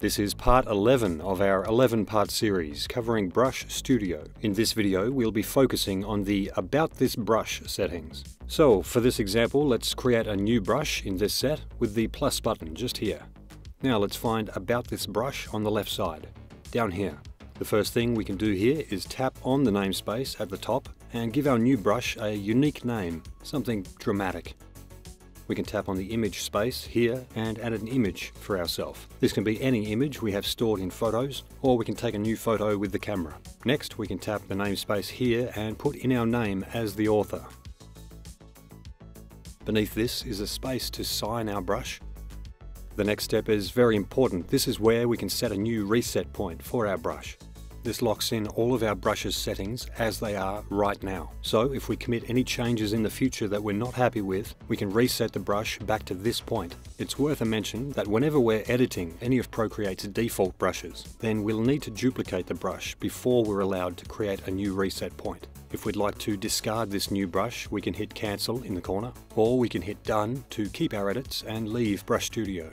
This is part 11 of our 11-part series covering Brush Studio. In this video, we'll be focusing on the About This Brush settings. So, for this example, let's create a new brush in this set with the plus button just here. Now let's find About This Brush on the left side, down here. The first thing we can do here is tap on the namespace at the top and give our new brush a unique name, something dramatic. We can tap on the image space here and add an image for ourselves. This can be any image we have stored in photos, or we can take a new photo with the camera. Next, we can tap the namespace here and put in our name as the author. Beneath this is a space to sign our brush. The next step is very important. This is where we can set a new reset point for our brush. This locks in all of our brush's settings as they are right now. So if we commit any changes in the future that we're not happy with, we can reset the brush back to this point. It's worth a mention that whenever we're editing any of Procreate's default brushes, then we'll need to duplicate the brush before we're allowed to create a new reset point. If we'd like to discard this new brush, we can hit cancel in the corner, or we can hit done to keep our edits and leave Brush Studio.